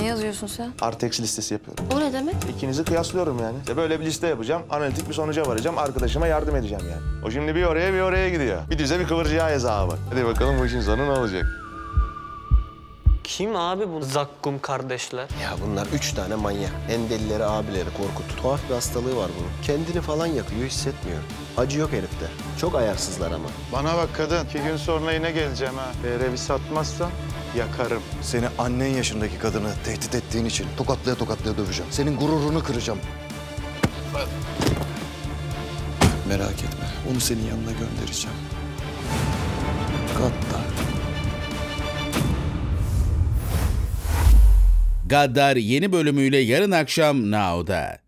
Ne yazıyorsun sen? Arteks listesi yapıyorum. O ne demek? İkinizi kıyaslıyorum yani. İşte böyle bir liste yapacağım, analitik bir sonuca varacağım, arkadaşıma yardım edeceğim yani. O şimdi bir oraya bir oraya gidiyor. Bir düze bir kıvırcığa hesabı. Hadi bakalım bu işin sonu ne olacak? Kim abi bu zakkum kardeşler? Ya bunlar 3 tane manyak. En delileri, abileri Korkut. Tuhaf bir hastalığı var bunun. Kendini falan yakıyor, hissetmiyor. Acı yok herifte. Çok ayarsızlar ama. Bana bak kadın, 2 gün sonra yine geleceğim ha. Revi satmazsan yakarım. Seni annen yaşındaki kadını tehdit ettiğin için tokatlaya tokatlaya döveceğim. Senin gururunu kıracağım. Merak etme, onu senin yanına göndereceğim. Gaddar. Gaddar yeni bölümüyle yarın akşam Now'da.